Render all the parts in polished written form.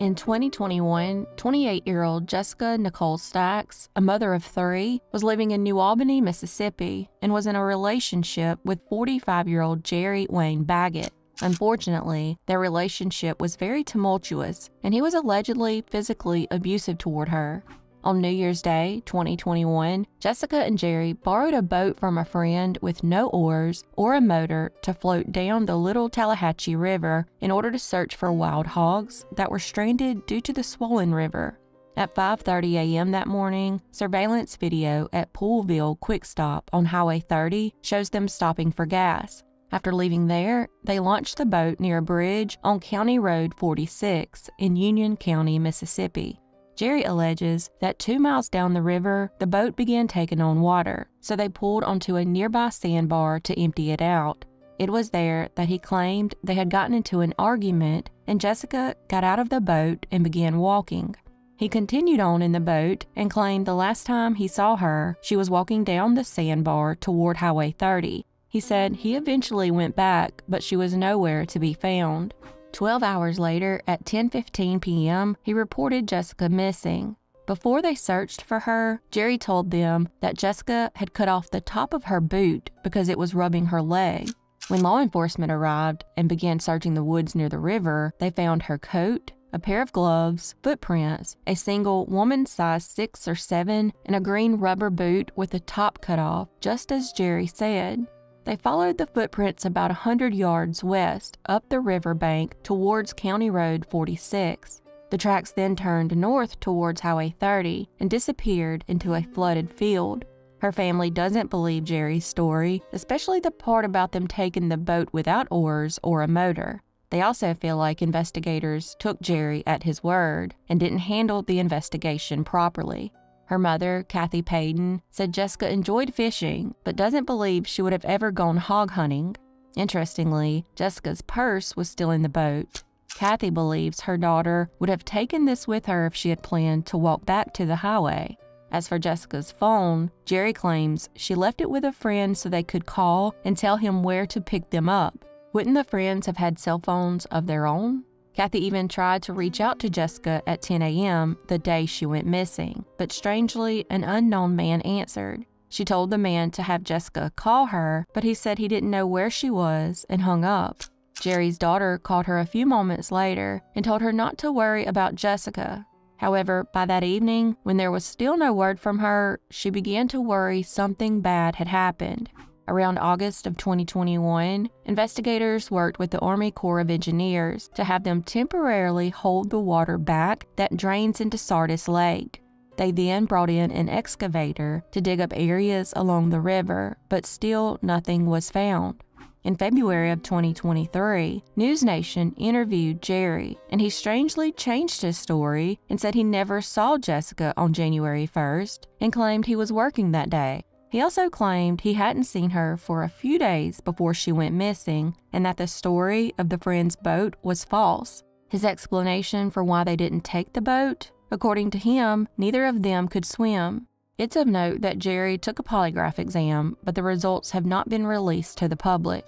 In 2021, 28-year-old Jessica Nicole Stacks, a mother of three, was living in New Albany, Mississippi, and was in a relationship with 45-year-old Jerry Wayne Baggett. Unfortunately, their relationship was very tumultuous, and he was allegedly physically abusive toward her. On New Year's Day, 2021, Jessica and Jerry borrowed a boat from a friend with no oars or a motor to float down the Little Tallahatchie River in order to search for wild hogs that were stranded due to the swollen river. At 5:30 a.m. that morning, surveillance video at Poolville Quick Stop on Highway 30 shows them stopping for gas. After leaving there, they launched the boat near a bridge on County Road 46 in Union County, Mississippi. Jerry alleges that 2 miles down the river, the boat began taking on water, so they pulled onto a nearby sandbar to empty it out. It was there that he claimed they had gotten into an argument, and Jessica got out of the boat and began walking. He continued on in the boat and claimed the last time he saw her, she was walking down the sandbar toward Highway 30. He said he eventually went back, but she was nowhere to be found. 12 hours later, at 10:15 p.m., he reported Jessica missing. Before they searched for her, Jerry told them that Jessica had cut off the top of her boot because it was rubbing her leg. When law enforcement arrived and began searching the woods near the river, they found her coat, a pair of gloves, footprints, a single woman's size 6 or 7, and a green rubber boot with the top cut off, just as Jerry said. They followed the footprints about 100 yards west up the riverbank towards County Road 46. The tracks then turned north towards Highway 30 and disappeared into a flooded field. Her family doesn't believe Jerry's story, especially the part about them taking the boat without oars or a motor. They also feel like investigators took Jerry at his word and didn't handle the investigation properly. Her mother, Kathy Payden, said Jessica enjoyed fishing, but doesn't believe she would have ever gone hog hunting. Interestingly, Jessica's purse was still in the boat. Kathy believes her daughter would have taken this with her if she had planned to walk back to the highway. As for Jessica's phone, Jerry claims she left it with a friend so they could call and tell him where to pick them up. Wouldn't the friends have had cell phones of their own? Kathy even tried to reach out to Jessica at 10 a.m. the day she went missing, but strangely, an unknown man answered. She told the man to have Jessica call her, but he said he didn't know where she was and hung up. Jerry's daughter called her a few moments later and told her not to worry about Jessica. However, by that evening, when there was still no word from her, she began to worry something bad had happened. Around August of 2021, investigators worked with the Army Corps of Engineers to have them temporarily hold the water back that drains into Sardis Lake. They then brought in an excavator to dig up areas along the river, but still nothing was found. In February of 2023, News Nation interviewed Jerry, and he strangely changed his story and said he never saw Jessica on January 1st and claimed he was working that day. He also claimed he hadn't seen her for a few days before she went missing and that the story of the friend's boat was false. His explanation for why they didn't take the boat? According to him, neither of them could swim. It's of note that Jerry took a polygraph exam, but the results have not been released to the public.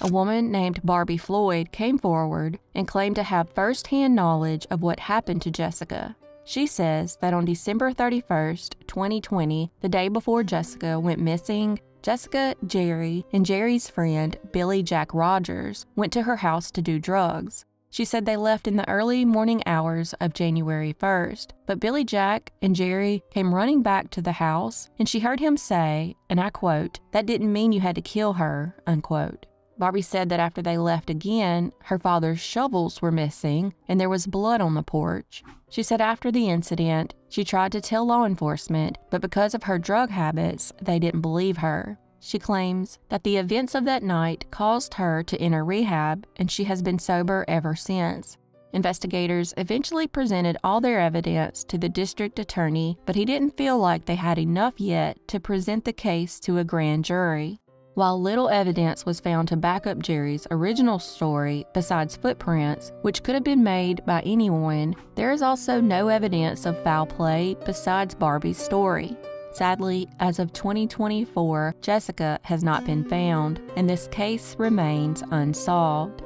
A woman named Barbie Floyd came forward and claimed to have first-hand knowledge of what happened to Jessica. She says that on December 31st, 2020, the day before Jessica went missing, Jessica, Jerry, and Jerry's friend, Billy Jack Rogers, went to her house to do drugs. She said they left in the early morning hours of January 1st, but Billy Jack and Jerry came running back to the house, and she heard him say, and I quote, "That didn't mean you had to kill her," unquote. Barbie said that after they left again, her father's shovels were missing and there was blood on the porch. She said after the incident, she tried to tell law enforcement, but because of her drug habits, they didn't believe her. She claims that the events of that night caused her to enter rehab, and she has been sober ever since. Investigators eventually presented all their evidence to the district attorney, but he didn't feel like they had enough yet to present the case to a grand jury. While little evidence was found to back up Jerry's original story besides footprints, which could have been made by anyone, there is also no evidence of foul play besides Barbie's story. Sadly, as of 2024, Jessica has not been found, and this case remains unsolved.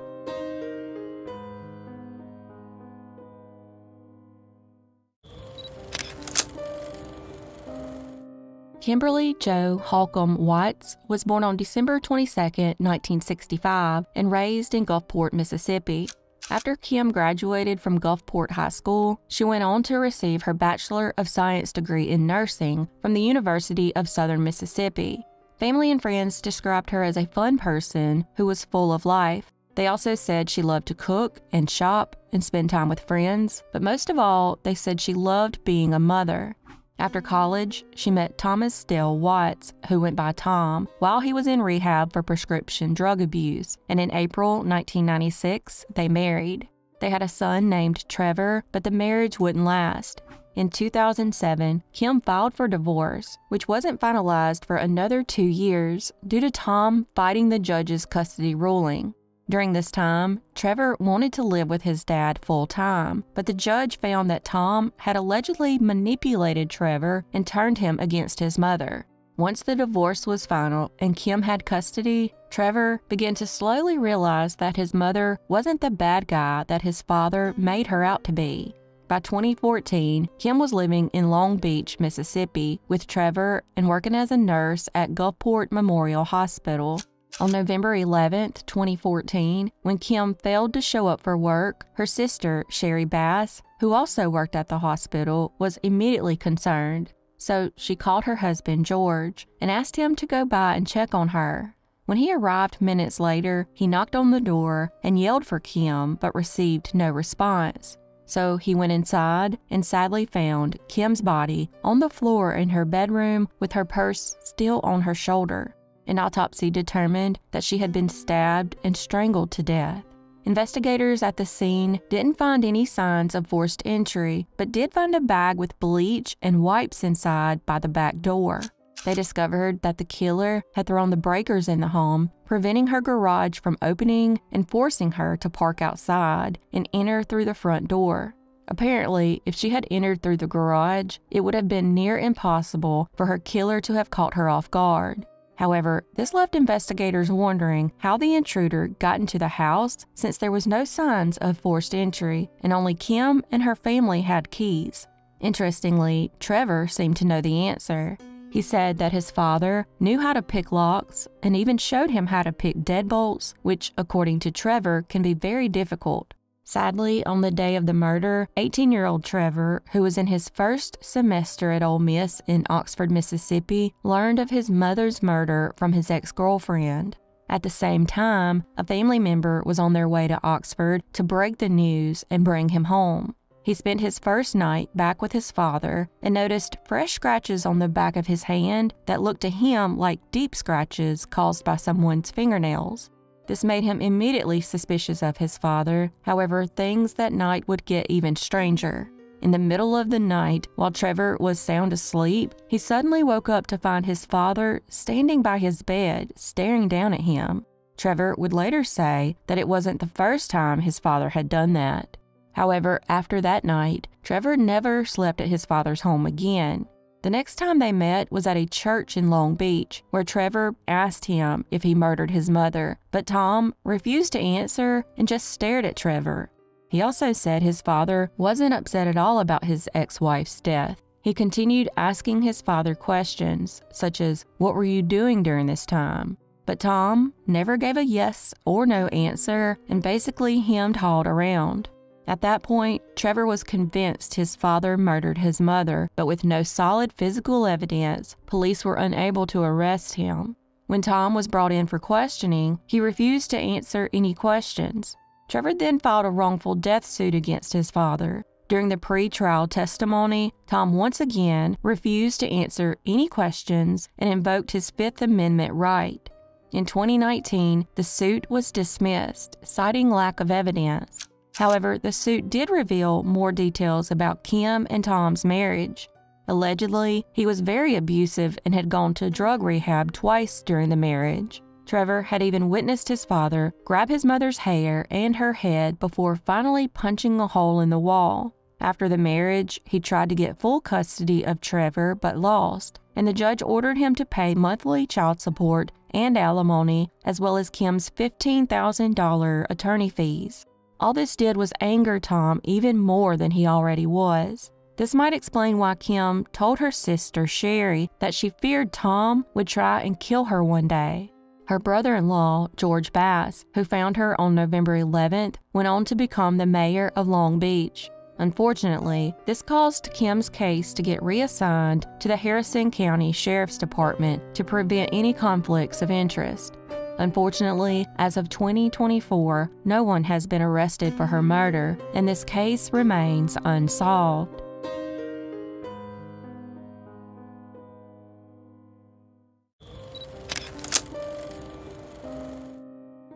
Kimberly Jo Holcomb Watts was born on December 22, 1965, and raised in Gulfport, Mississippi. After Kim graduated from Gulfport High School, she went on to receive her Bachelor of Science degree in nursing from the University of Southern Mississippi. Family and friends described her as a fun person who was full of life. They also said she loved to cook and shop and spend time with friends, but most of all, they said she loved being a mother. After college, she met Thomas Dale Watts, who went by Tom, while he was in rehab for prescription drug abuse, and in April 1996, they married. They had a son named Trevor, but the marriage wouldn't last. In 2007, Kim filed for divorce, which wasn't finalized for another 2 years due to Tom fighting the judge's custody ruling. During this time, Trevor wanted to live with his dad full-time, but the judge found that Tom had allegedly manipulated Trevor and turned him against his mother. Once the divorce was final and Kim had custody, Trevor began to slowly realize that his mother wasn't the bad guy that his father made her out to be. By 2014, Kim was living in Long Beach, Mississippi, with Trevor and working as a nurse at Gulfport Memorial Hospital. On November 11, 2014, when Kim failed to show up for work, her sister, Sherry Bass, who also worked at the hospital, was immediately concerned. So she called her husband, George, and asked him to go by and check on her. When he arrived minutes later, he knocked on the door and yelled for Kim but received no response. So he went inside and sadly found Kim's body on the floor in her bedroom with her purse still on her shoulder. An autopsy determined that she had been stabbed and strangled to death. Investigators at the scene didn't find any signs of forced entry, but did find a bag with bleach and wipes inside by the back door. They discovered that the killer had thrown the breakers in the home, preventing her garage from opening and forcing her to park outside and enter through the front door. Apparently, if she had entered through the garage, it would have been near impossible for her killer to have caught her off guard. However, this left investigators wondering how the intruder got into the house since there was no signs of forced entry and only Kim and her family had keys. Interestingly, Trevor seemed to know the answer. He said that his father knew how to pick locks and even showed him how to pick deadbolts, which, according to Trevor, can be very difficult. Sadly, on the day of the murder, 18-year-old Trevor, who was in his first semester at Ole Miss in Oxford, Mississippi, learned of his mother's murder from his ex-girlfriend. At the same time, a family member was on their way to Oxford to break the news and bring him home. He spent his first night back with his father and noticed fresh scratches on the back of his hand that looked to him like deep scratches caused by someone's fingernails. This made him immediately suspicious of his father. However, things that night would get even stranger. In the middle of the night, while Trevor was sound asleep, he suddenly woke up to find his father standing by his bed, staring down at him. Trevor would later say that it wasn't the first time his father had done that. However, after that night, Trevor never slept at his father's home again. The next time they met was at a church in Long Beach, where Trevor asked him if he murdered his mother, but Tom refused to answer and just stared at Trevor. He also said his father wasn't upset at all about his ex-wife's death. He continued asking his father questions, such as, "What were you doing during this time?" But Tom never gave a yes or no answer and basically hemmed-hawed around. At that point, Trevor was convinced his father murdered his mother, but with no solid physical evidence, police were unable to arrest him. When Tom was brought in for questioning, he refused to answer any questions. Trevor then filed a wrongful death suit against his father. During the pre-trial testimony, Tom once again refused to answer any questions and invoked his Fifth Amendment right. In 2019, the suit was dismissed, citing lack of evidence. However, the suit did reveal more details about Kim and Tom's marriage. Allegedly, he was very abusive and had gone to drug rehab twice during the marriage. Trevor had even witnessed his father grab his mother's hair and her head before finally punching a hole in the wall. After the marriage, he tried to get full custody of Trevor but lost, and the judge ordered him to pay monthly child support and alimony, as well as Kim's $15,000 attorney fees. All this did was anger Tom even more than he already was. This might explain why Kim told her sister, Sherry, that she feared Tom would try and kill her one day. Her brother-in-law, George Bass, who found her on November 11th, went on to become the mayor of Long Beach. Unfortunately, this caused Kim's case to get reassigned to the Harrison County Sheriff's Department to prevent any conflicts of interest. Unfortunately, as of 2024, no one has been arrested for her murder, and this case remains unsolved.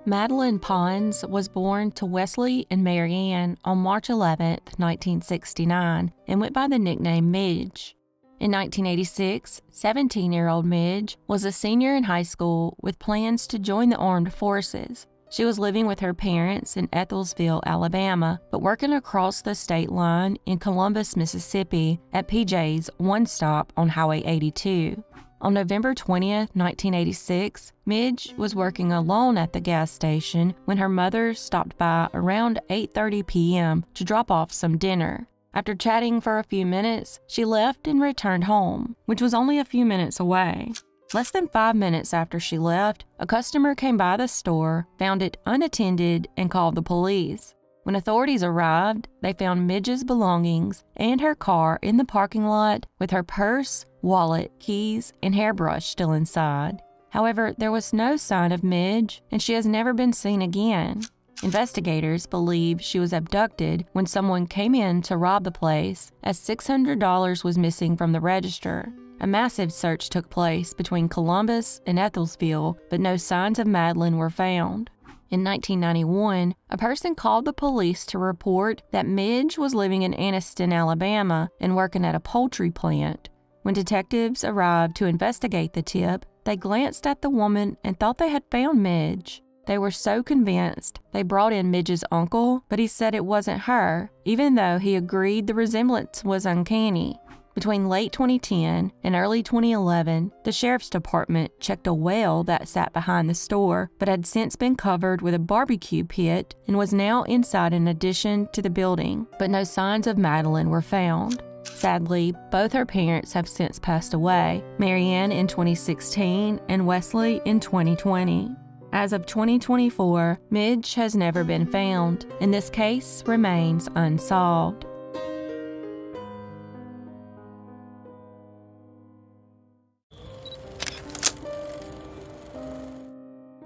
Madeline Ponds was born to Wesley and Mary Ann on March 11, 1969, and went by the nickname Midge. In 1986, 17-year-old Midge was a senior in high school with plans to join the armed forces. She was living with her parents in Ethelsville, Alabama, but working across the state line in Columbus, Mississippi at PJ's One Stop on Highway 82. On November 20, 1986, Midge was working alone at the gas station when her mother stopped by around 8:30 p.m. to drop off some dinner. After chatting for a few minutes, she left and returned home, which was only a few minutes away. Less than 5 minutes after she left, a customer came by the store, found it unattended, and called the police. When authorities arrived, they found Midge's belongings and her car in the parking lot with her purse, wallet, keys, and hairbrush still inside. However, there was no sign of Midge, and she has never been seen again. Investigators believe she was abducted when someone came in to rob the place, as $600 was missing from the register. A massive search took place between Columbus and Ethelsville, but no signs of Madeline were found. In 1991, a person called the police to report that Midge was living in Anniston, Alabama, and working at a poultry plant. When detectives arrived to investigate the tip, they glanced at the woman and thought they had found Midge. They were so convinced, they brought in Midge's uncle, but he said it wasn't her, even though he agreed the resemblance was uncanny. Between late 2010 and early 2011, the Sheriff's Department checked a well that sat behind the store, but had since been covered with a barbecue pit and was now inside an addition to the building, but no signs of Madeline were found. Sadly, both her parents have since passed away, Mary Ann in 2016 and Wesley in 2020. As of 2024, Midge has never been found, and this case remains unsolved.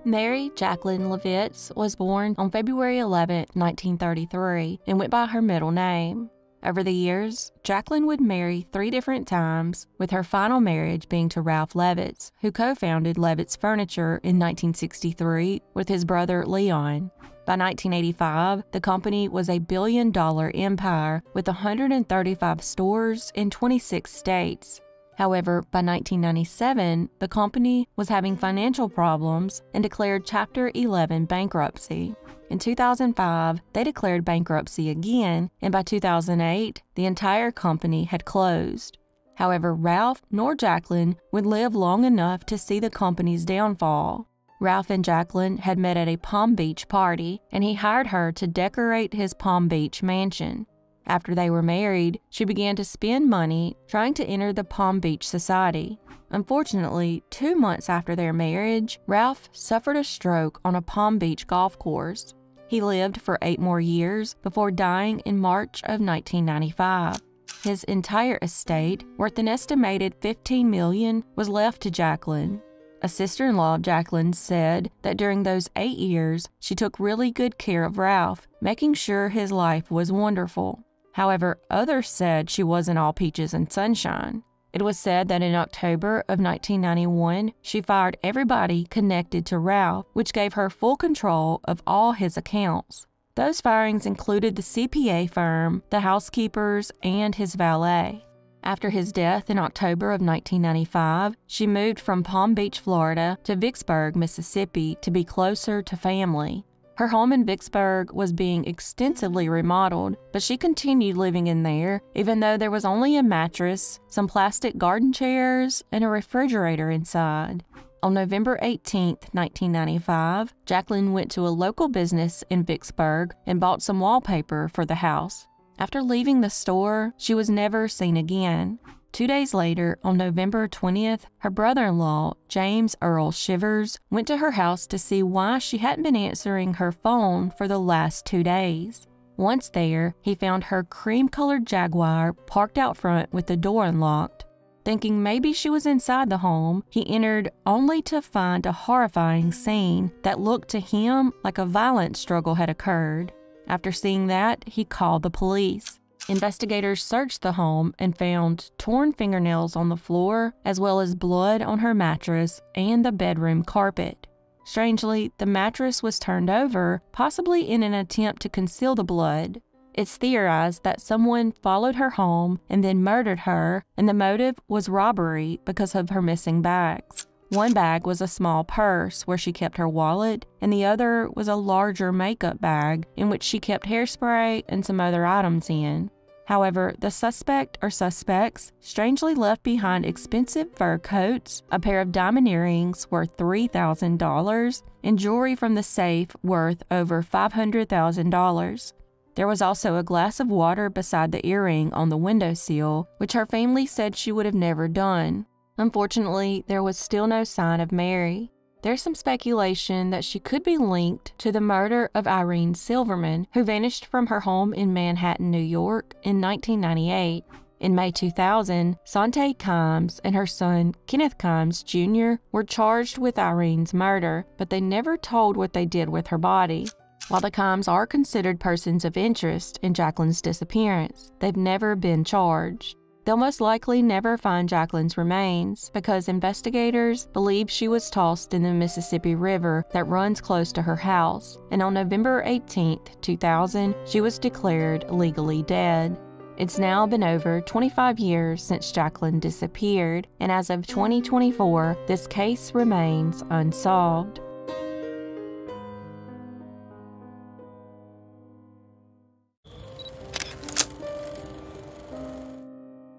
Mary Jacqueline Levitz was born on February 11, 1933, and went by her middle name. Over the years, Jacqueline would marry 3 different times, with her final marriage being to Ralph Levitz, who co-founded Levitz Furniture in 1963 with his brother Leon. By 1985, the company was a billion-dollar empire with 135 stores in 26 states. However, by 1997, the company was having financial problems and declared Chapter 11 bankruptcy. In 2005, they declared bankruptcy again, and by 2008, the entire company had closed. However, Ralph nor Jacqueline would live long enough to see the company's downfall. Ralph and Jacqueline had met at a Palm Beach party, and he hired her to decorate his Palm Beach mansion. After they were married, she began to spend money trying to enter the Palm Beach Society. Unfortunately, 2 months after their marriage, Ralph suffered a stroke on a Palm Beach golf course. He lived for 8 more years before dying in March of 1995. His entire estate, worth an estimated $15 million, was left to Jacqueline. A sister-in-law of Jacqueline's said that during those 8 years, she took really good care of Ralph, making sure his life was wonderful. However, others said she wasn't all peaches and sunshine. It was said that in October of 1991, she fired everybody connected to Ralph, which gave her full control of all his accounts. Those firings included the CPA firm, the housekeepers, and his valet. After his death in October of 1995, she moved from Palm Beach, Florida to Vicksburg, Mississippi to be closer to family. Her home in Vicksburg was being extensively remodeled, but she continued living in there, even though there was only a mattress, some plastic garden chairs, and a refrigerator inside. On November 18, 1995, Jacqueline went to a local business in Vicksburg and bought some wallpaper for the house. After leaving the store, she was never seen again. 2 days later, on November 20th, her brother-in-law, James Earl Shivers, went to her house to see why she hadn't been answering her phone for the last 2 days. Once there, he found her cream-colored Jaguar parked out front with the door unlocked. Thinking maybe she was inside the home, he entered only to find a horrifying scene that looked to him like a violent struggle had occurred. After seeing that, he called the police. Investigators searched the home and found torn fingernails on the floor, as well as blood on her mattress and the bedroom carpet. Strangely, the mattress was turned over, possibly in an attempt to conceal the blood. It's theorized that someone followed her home and then murdered her, and the motive was robbery because of her missing bags. One bag was a small purse where she kept her wallet, and the other was a larger makeup bag in which she kept hairspray and some other items in. However, the suspect or suspects strangely left behind expensive fur coats, a pair of diamond earrings worth $3,000, and jewelry from the safe worth over $500,000. There was also a glass of water beside the earring on the windowsill, which her family said she would have never done. Unfortunately, there was still no sign of Mary. There's some speculation that she could be linked to the murder of Irene Silverman, who vanished from her home in Manhattan, New York, in 1998. In May 2000, Sante Kimes and her son, Kenneth Kimes Jr., were charged with Irene's murder, but they never told what they did with her body. While the Kimes are considered persons of interest in Jacqueline's disappearance, they've never been charged. They'll most likely never find Jacqueline's remains because investigators believe she was tossed in the Mississippi River that runs close to her house, and on November 18, 2000, she was declared legally dead. It's now been over 25 years since Jacqueline disappeared, and as of 2024, this case remains unsolved.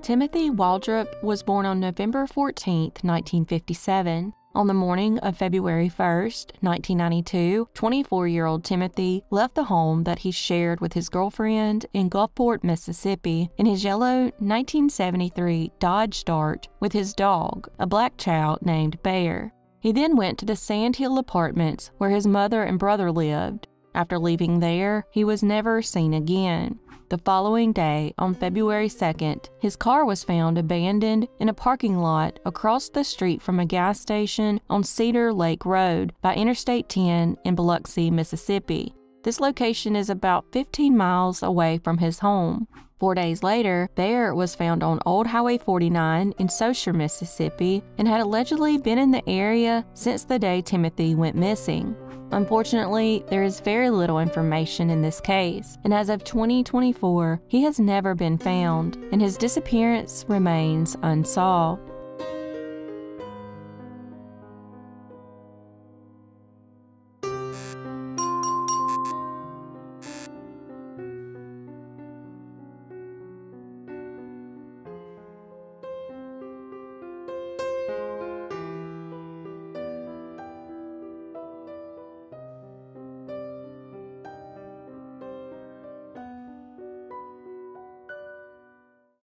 Timothy Waldrop was born on November 14, 1957. On the morning of February 1, 1992, 24-year-old Timothy left the home that he shared with his girlfriend in Gulfport, Mississippi, in his yellow 1973 Dodge Dart with his dog, a black chow named Bear. He then went to the Sandhill Apartments where his mother and brother lived. After leaving there, he was never seen again. The following day, on February 2nd, his car was found abandoned in a parking lot across the street from a gas station on Cedar Lake Road by Interstate 10 in Biloxi, Mississippi. This location is about 15 miles away from his home. 4 days later, Bear was found on Old Highway 49 in Socher, Mississippi, and had allegedly been in the area since the day Timothy went missing. Unfortunately, there is very little information in this case, and as of 2024, he has never been found, and his disappearance remains unsolved.